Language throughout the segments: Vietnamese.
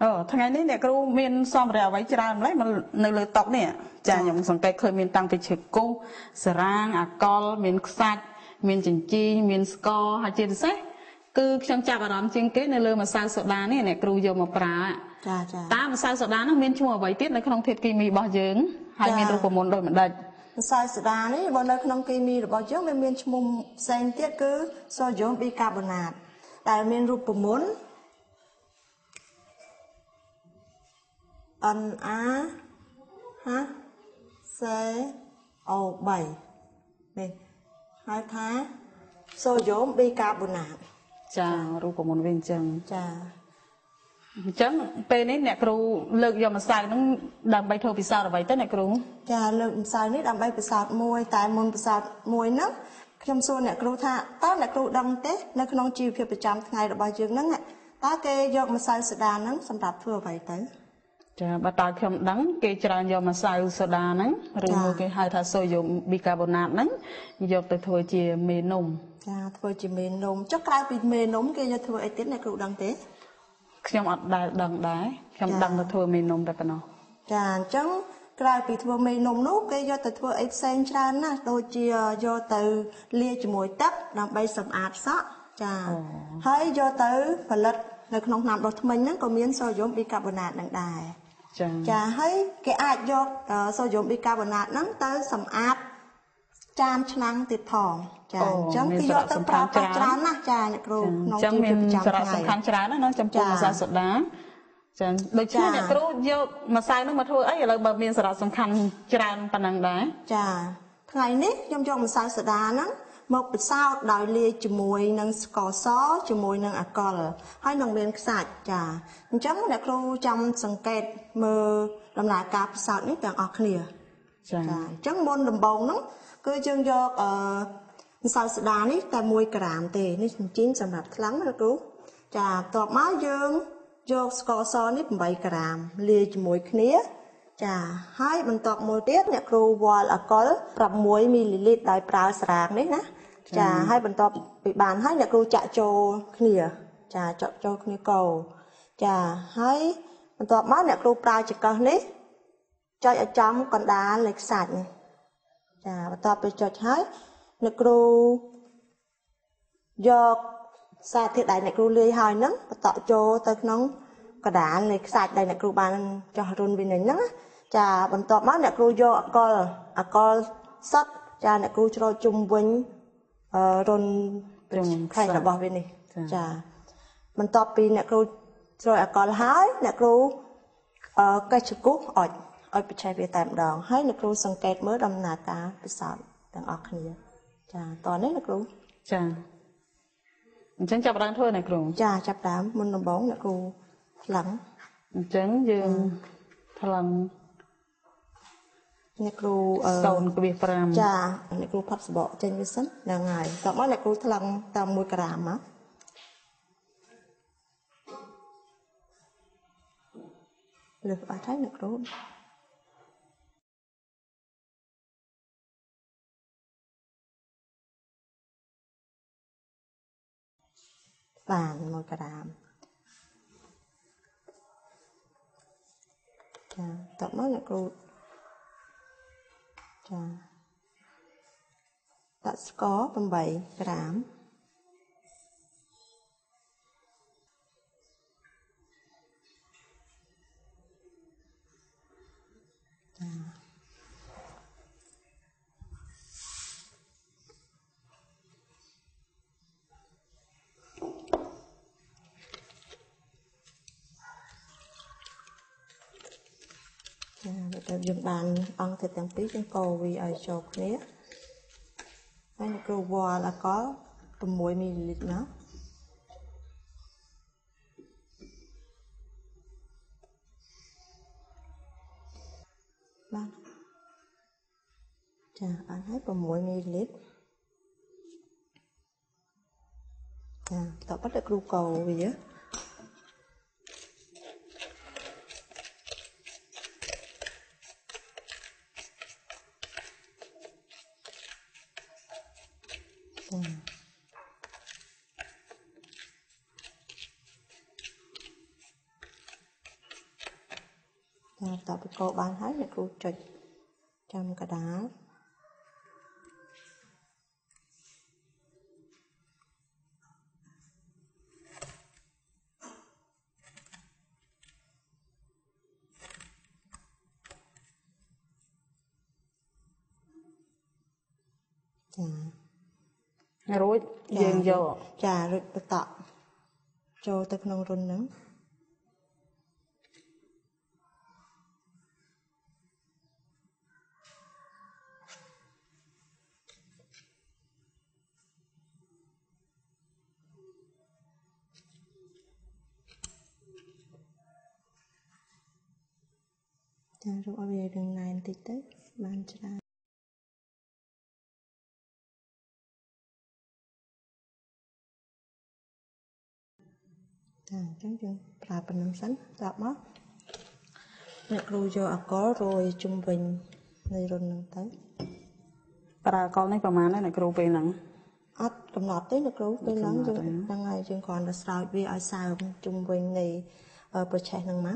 Thằng này nè cô miền xong rồi vậy ra lấy mà nơi lưỡi tóc nè, cha nhộng sòng cây khơi miền tăng bị chèn cô, srang, akol, miền sạch, miền chỉnh chi, miền sco, hay chèn sét, cứ trong cha bà làm chèn kết nơi lưỡi mà sao sọt đá nè, cô dùng một prá, ta mà sao sọt đá nó miền chua vậy tiết nó không thiệt kỳ mì bao dưỡng, hay miền đâu có muốn đổi mà đợt. Sao sọt đá nè, bọn nó không kỳ mì bao dưỡng bên miền chum xanh tiết cứ so giống bicarbonate, tại miền ruột của muốn NaHCO7 này hai tháng so giống bicarbonate. Chà, rú của môn viên chừng. Chà, chấm tên ấy nè, cô lực giờ mà xài nó đầm bay thôi vì sao là vậy tới nè cô? Chà, lực xài nó đầm bay vì sao môi tại môn vì sao môi nấc trong xô nè cô tha, ta nè cô đâm tết nè cô chịu việc phải chăm ngày là bao nhiêu nấc ạ? Ta kê giờ mà xài soda nấc, xong đạp thừa vậy tới. Bà ta không đắng cái tràn do mà sao soda nắng rồi cái hai thà sôi dùng bicarbonate nắng dọc từ thôi chì mì nồng thôi chì mì nồng chắc cái bị mì nồng kia cho thôi ấy tiếng này cụ đắng thế không ăn đắng đá không đắng là thôi mì nồng đặt vào nó chắc cái bị thôi mì nồng nốt kia do từ thôi ấy sen tràn á đôi chì do từ lia chì mồi tấp làm bay sầm ạt sọ thấy do từ phần lật là không làm được mình nó có miếng sôi dùng bicarbonate đắng đài chà thấy cái ạt do soi dồn bicarbonate nắng tới sầm áp chạm chăn tiệt thòng chà chấm cái do tới pha pha chán á chà nè cô chấm miền sọt sầm khăn chán á nó chấm cùng sọt sọt đá chà đôi khi nè cô do mà sai nó mà thôi ấy là bờ miền sọt sầm khăn chán phần năng đá chà ngày nít trong trong mà sai sọt đá nắng một bữa sau đòi lia chì mùi nâng cỏ xó chì mùi nâng alcohol hay nâng bên sạch chà chấm nè cô trong sừng kẹt mờ làm lại cà sọt nít bằng ọt khìa chà chấm môn đầm bông lắm cứ chương do sọt soda nít tại mùi gram tê nít chín sầm đập lắng nè cô chà tọt má dương do cỏ xó nít 7 gram lia chì mùi khía chà hai mình tọt mùi tiết nè cô vòi alcohol 6 ml đòi prau sàng nít nè chà hai bên tọp bị bàn hai nhà cô chạ trâu khìa chà chọn trâu khìa cầu chà hai bên tọp má nhà cô prai chỉ cần đấy cho ở trong còn đá lệch sạch chà bên tọp bị chọn hai nhà cô do xa thiệt đại nhà cô lê hai nấng bên tọp trâu tới nấng còn đá lệch sạch đại nhà cô bàn cho run bên này nấng chà bên tọp má nhà cô do alcohol sắt chà nhà cô cho chung vinh rôn khai là bỏ về này, chà, mình tập pin nè cô rồi còn hái nè cô cây chuối cúc ở bên trái về tạm đòn hái nè cô sang kẹt mới đâm nà cá bị sọt đang ở kia, chà, toàn đấy nè cô, chà, chẳng chập đám thôi nè cô, chà chập đám mình làm bóng nè cô lắng, chẳng dương thằng nè cô sồn cái việc làm cha nè cô phát bỏ trên viết sách là ngày tao nói nè cô thằng tao mua cà rám á được ai thấy nè cô bàn mua cà rám cha tao nói nè cô đã có 7 gram dùng bàn ăn thịt tàng tí trên cầu vì ở chỗ kia đây là cầu bò là có tầm 10 ml nữa bạn chà ăn hết tầm 10 ml chà tao bắt được cầu cầu vì á tập cô bán hết là cô trịch trong cả đá rồi dừng vô trà rồi tọt cho tới nông run nắng trà rồi ở về đường này thì tới bàn trà chúng ta làm bằng nấm sắn đập mất nè rồi giờ có rồi trung bình này rồi nâng tới bà con này mà này rồi về nắng ắt cầm nọt tới được rồi về nắng rồi đang ngày trường còn là sao vì ai sao trung bình này ở bờ chạy nắng má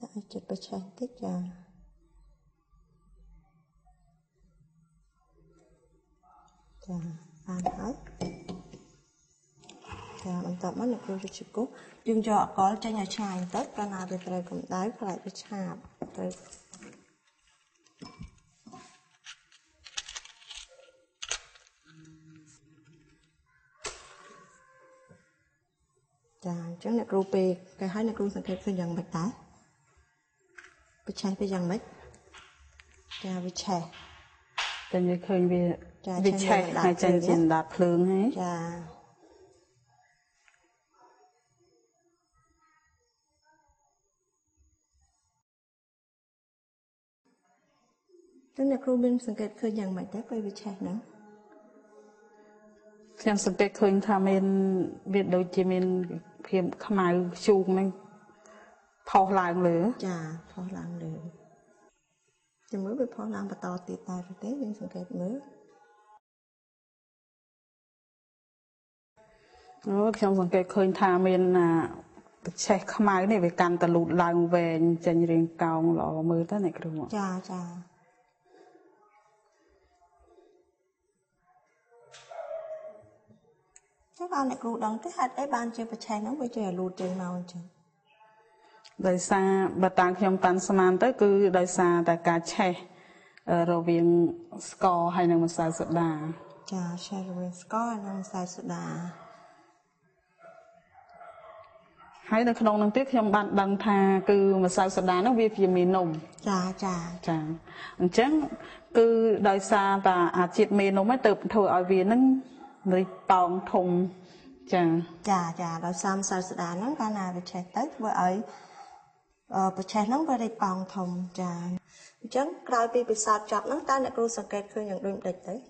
đã chụp bờ chạy tích giờ chà ăn hết chà mình tập mất được rồi chị cố dùng cho có cho nhà chài tất cả nào được rồi cũng đái lại cái chà rồi chà trước này ruby cái hai này ruby sản kẹp phải dặn bạch đá bạch chài phải dặn bạch chà bạch chè tên như khơi về vì chạy hai chân trên đạp lương ấy. Dạ. Tức là Robin sáng kết khơi dàng mạch đáp với vì chạy nữa. Chẳng sáng kết khơi tham mên việc đối chí mên phim khám áo chung mình phó lạng lửa. Dạ, phó lạng lửa. Chẳng mới bị phó lạng và to tiệt tài rồi tế bên sáng kết mới. Nó trong dòng cái khơi tha mình là chạy khám ái này về càn tà lụt làng về chân riêng cao lọ mơ tất này cái đúng không? Chà chà chắc là này lụt đóng tích hạt ấy ban chơi và chạy nóng với trẻ lụt trên màu chứ đời xa bà ta khi ông tán xa màn tới cứ đời xa tại cả trẻ rồi viên score hay là một xa sụt đà chà trẻ rồi viên score hay là một xa sụt đà hãy đừng không nâng tiếc khi bạn đang thà cứ mà sao sạch đá nó việc gì mình nồng chà chà chà chắc cứ đời xa ta à chết mình nó mới tập thôi ở vì nó người bóng thùng chà chà chà đời xa sao sạch đá nó ta nào về chạy tết với ấy và chạy nó về đây bóng thùng chà chắc rồi vì sao chọc nó ta lại luôn sáng kết khơi những đôi địch đấy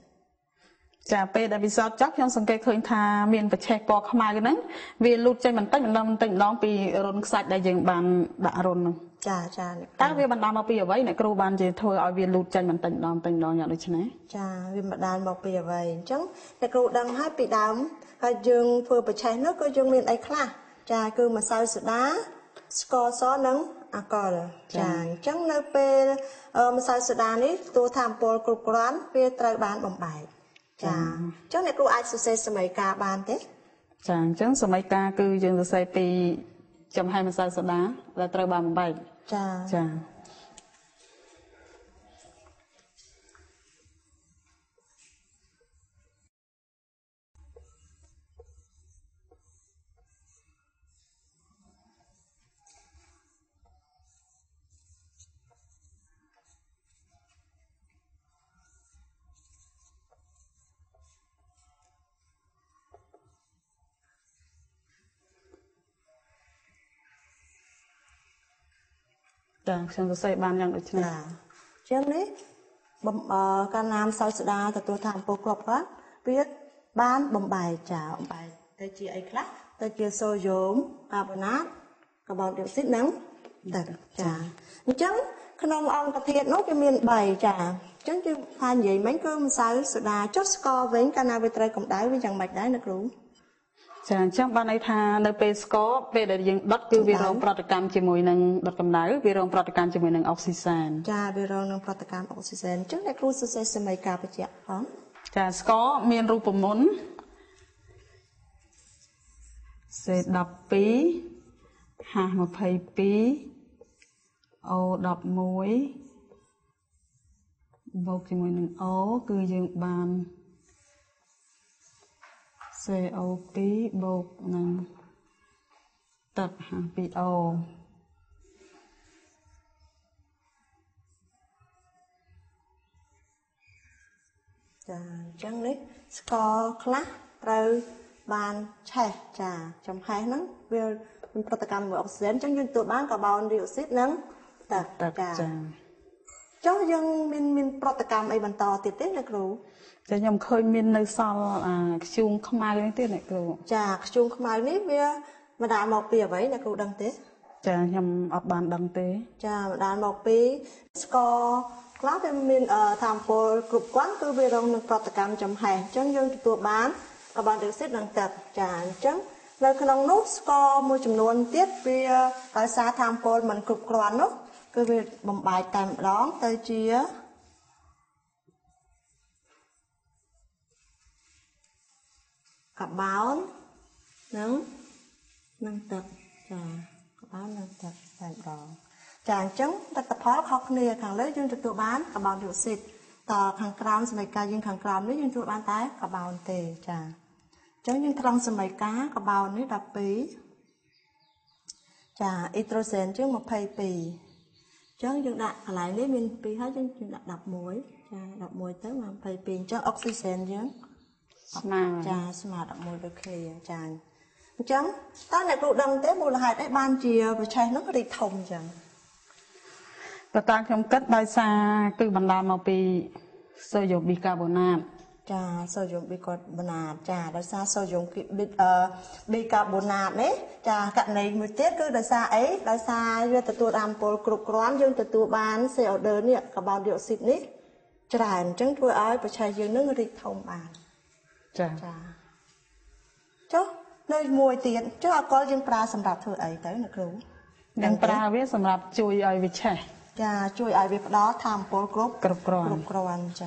chà bây đã bị sao chắc trong sân cây khơi tha miền và che bò khăm ai cái nấy vì lụt chơi mình tách đón vì rôn sạch đại diện bàn đã rôn chà chà các việc bạn làm bao giờ vậy này cô bạn chỉ thôi ở vì lụt chơi mình tách đón nhận được chứ này chà vì bạn làm bao giờ vậy chắc này cô đang hát bị đám dương vừa bị cháy nước có dương miền ấy khác chà cứ mà sao sụt đá score xóa nắng à còn chà chắc nơi pe mà sao sụt đá này tôi tham bồi cột quán về trai bán bồng bài chàng chắc này cô ai sơ sê sơ mấy ca bàn thế chàng chắc sơ mấy ca cứ chừng sơ sê pi chầm hai mươi sáu sơ đá là trời bàn bảy chàng chàng chàng chúng tôi bàn nhau được chứ này trước đấy can nam sau sự đa thì tôi tham vô cọp quá biết bán bồng bài trả bồng bài tây chia ấy khác tây chia sôi dốm carbonat carbon dioxide nắng chà chà chấm khăn ông ta thiệt nốt cái miền bài chà Chẳng chứ pha gì mấy cái sao soda chốt score với cana về trai cũng đái với chẳng bạch đái được luôn. Chẳng chẳng ban ấy tha nơi pe score pe để riêng đốt cứ vi rong protein chỉ mùi năng đốt cầm đái vi rong protein chỉ mùi năng oxygen. Cha vi rong năng protein oxygen trước này cứ sẽ xem mấy cái vậy hả? Cha score miền ruột mồn sẽ đập pí hàng một thầy pí ô đập muối. Vô thì mùi nâng ố, cư dương bàn CO tí bột nâng tập hàng PO chẳng lý score class rơi bàn chè trà trong khai nâng vì protein của oxygen chẳng dương tụi bán cả bòn dioxid nâng tập trà cháu dân mình protein ấy bàn to tiết tiết này cửu. Cháu nhầm khơi mình nơi sau chung không ai đến tiết này cửu. Chà chung không ai biết mà đã một bìa vậy này cửu đăng tế. Chà nhầm ập bàn đăng tế. Chà đã một bìa score class mình tham phổ group quán cứ về rong protein trong hè cháu dân tụi bán các bạn được xếp đăng tập chà chẳng lời khi nông nốt score mua chùm luôn tiết vì tại sao tham phổ mình group quán nốt cứ việc bấm bài tạm đón tới chia cặp báo nâng tập trà cặp báo nâng tập tạm đón trà trứng đặt tập hóa khóc nề thằng lấy dương tụi bán cặp báo điều xịt tờ thằng cam sầm cá dương thằng cam lấy dương tụi bán tái cặp báo tề trà trứng dương thằng sầm cá cặp báo lấy đập pí trà nitrogen trước một thầy pì chớ chúng đặt lại lấy mình pì hết chúng đặt đập mũi trà đập mũi tới mà thầy pì chớ oxygen chứ trà smart đập mũi được khi trà chấm ta này cụ đâm tới mùi là hại đấy ban chìa và chai nó có đi thông chẳng và ta không cất bay xa từ bàn đàm màu pì sử dụng bicarbonate trà sử dụng bicarbonate trà đó xa sử dụng bicarbonate đấy trà cạnh này một tiết cứ đó xa ấy đó xa như từ làm pol cục rán dương từ từ bán sẽ ở đơn nè cả bao điều xịt nít trà trứng tôi ấy và trà dương nước đi thông bàn trà chớ nơi mùi tiền chứ có riêng pra sầm đạp thôi ấy tới được luôn riêng pra biết sầm đạp chui ấy với trà chui ấy với đó tham pol cục rán trà